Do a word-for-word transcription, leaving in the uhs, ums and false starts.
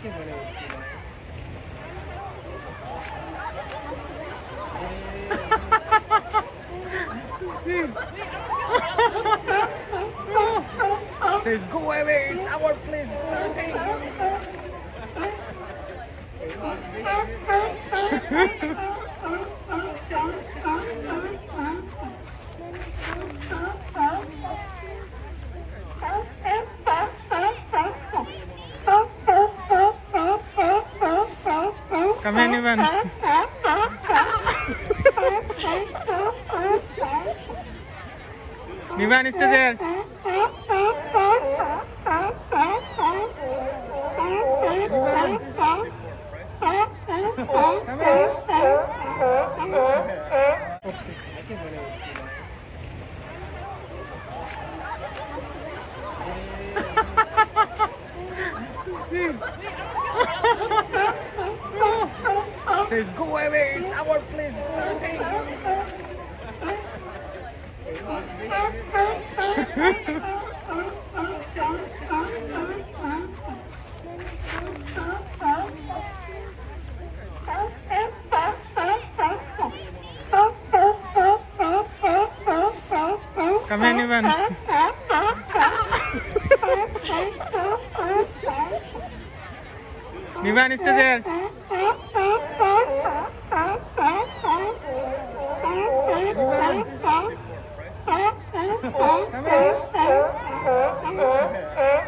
Says go away, it's our place, go away. Come on, Nivan. Nivan is still there. Says go away, it's our place, go away. Come on, Nivan. Nivan is still there. Come on.